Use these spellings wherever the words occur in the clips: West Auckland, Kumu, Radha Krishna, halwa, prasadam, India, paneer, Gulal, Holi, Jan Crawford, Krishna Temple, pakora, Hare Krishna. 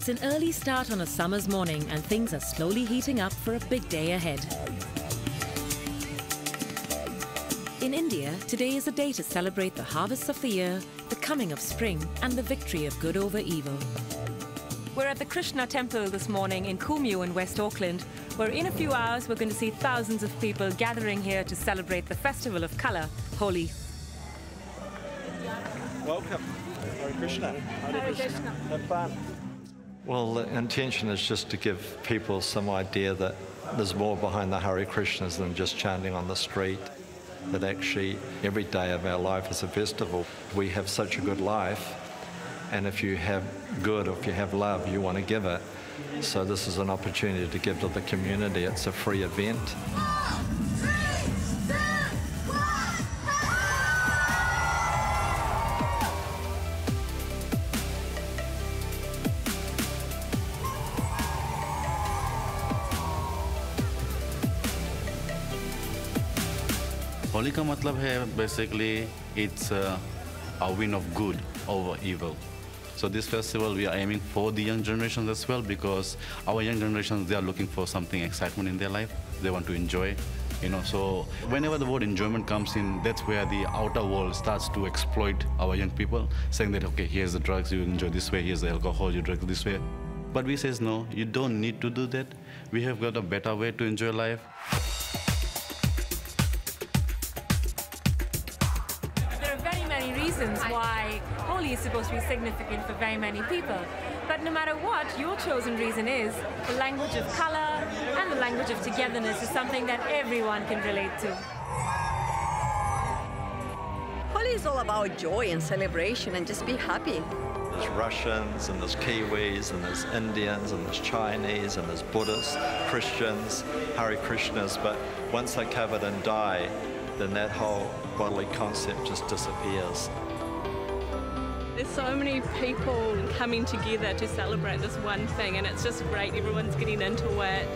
It's an early start on a summer's morning and things are slowly heating up for a big day ahead. In India, today is a day to celebrate the harvests of the year, the coming of spring and the victory of good over evil. We're at the Krishna Temple this morning in Kumu in West Auckland, where in a few hours we're going to see thousands of people gathering here to celebrate the festival of colour, Holi. Welcome. Hare Krishna. Hare Krishna. Have fun. Well, the intention is just to give people some idea that there's more behind the Hare Krishnas than just chanting on the street, that actually every day of our life is a festival. We have such a good life. And if you have good, if you have love, you want to give it. So this is an opportunity to give to the community. It's a free event. 4, 3, 2, 1. Holi ka matlab hai basically it's a win of good over evil. So this festival we are aiming for the young generations as well, because our young generations, they are looking for something excitement in their life. They want to enjoy, you know. So whenever the word enjoyment comes in, that's where the outer world starts to exploit our young people, saying that, okay, here's the drugs, you enjoy this way, here's the alcohol, you drink this way. But we says, no, you don't need to do that. We have got a better way to enjoy life. Why Holi is supposed to be significant for very many people. But no matter what your chosen reason is, the language of colour and the language of togetherness is something that everyone can relate to. Holi is all about joy and celebration and just be happy. There's Russians and there's Kiwis and there's Indians and there's Chinese and there's Buddhists, Christians, Hare Krishnas, but once they're covered and die, then that whole bodily concept just disappears. There's so many people coming together to celebrate this one thing, and it's just great. Everyone's getting into it.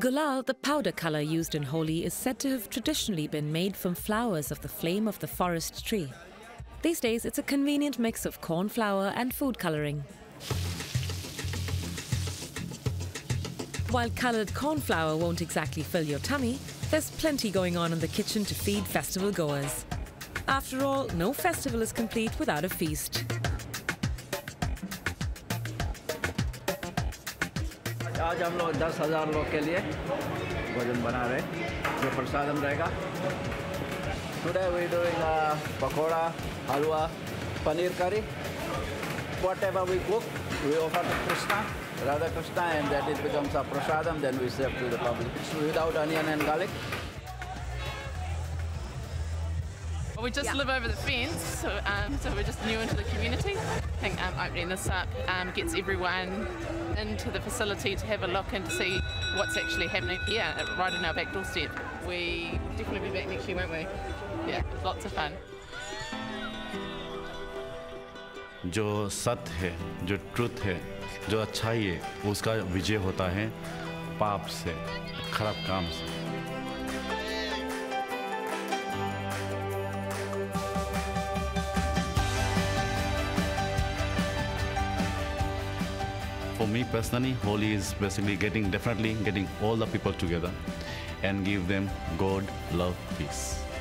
Gulal, the powder colour used in Holi, is said to have traditionally been made from flowers of the flame of the forest tree. These days, it's a convenient mix of corn flour and food colouring. While coloured corn flour won't exactly fill your tummy, there's plenty going on in the kitchen to feed festival goers. After all, no festival is complete without a feast. आज हम लोग 10,000 लोग के लिए भोजन बना रहे हैं, जो प्रसादम रहेगा. Today we're doing pakora, halwa, paneer curry. Whatever we cook, we offer to Krishna, Radha Krishna, and that it becomes a prasadam. Then we serve to the public without onion and garlic. We just live over the fence, so we're just new into the community. I think opening this up gets everyone into the facility to have a look and to see what's actually happening here, right in our back doorstep. We definitely be back next year, won't we? Yeah, lots of fun. जो सत्य है, जो truth है, जो अच्छाई है, उसका विजय होता है पाप से, खराब काम से. For me personally, Holi is basically definitely getting all the people together and give them God, love, peace.